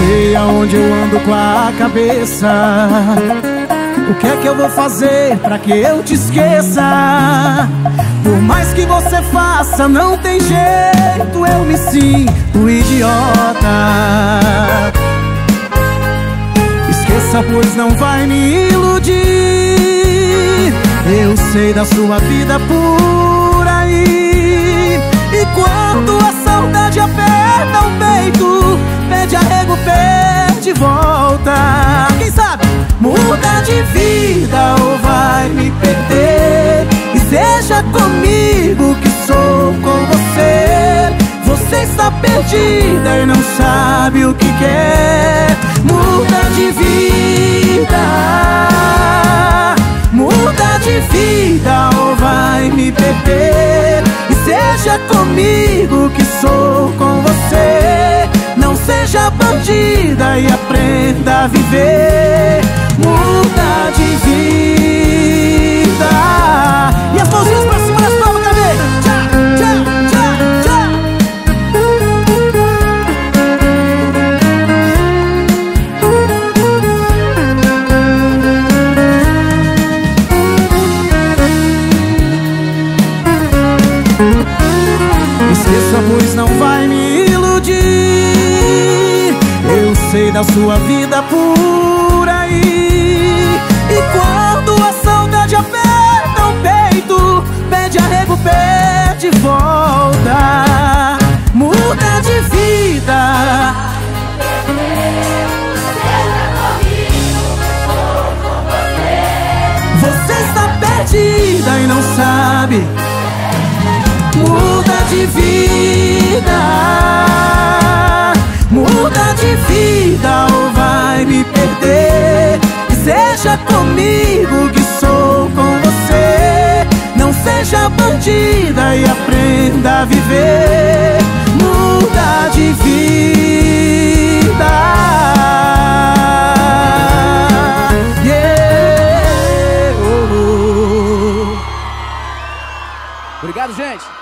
sei aonde eu ando com a cabeça. O que é que eu vou fazer pra que eu te esqueça? Por mais que você faça, não tem jeito, eu me sinto idiota. Esqueça, pois não vai me iludir. Eu sei da sua vida por aí. E quando a saudade aperta o peito, pede arrego, pede volta. Quem sabe? Muda de vida ou vai me perder. E seja comigo que sou com você. Você está perdida e não sabe o que quer. Muda de vida ou vai me perder. E seja comigo que sou com você. Não seja bandida e aprenda a viver. Muda de vida. E as mãozinhas pra cima das palmas da cabeça. Tchau, tchau, tchau, tchau. Esqueça, pois não vai me iludir. Eu sei da sua vida por aí. Quando a saudade aperta o peito, pede arrego, pede volta. Muda de vida. Você está perdida e não sabe. Muda de vida. Muda de vida ou vai me perder. Seja comigo que sou com você. Não seja bandida e aprenda a viver. Muda de vida. Yeah. Obrigado, gente.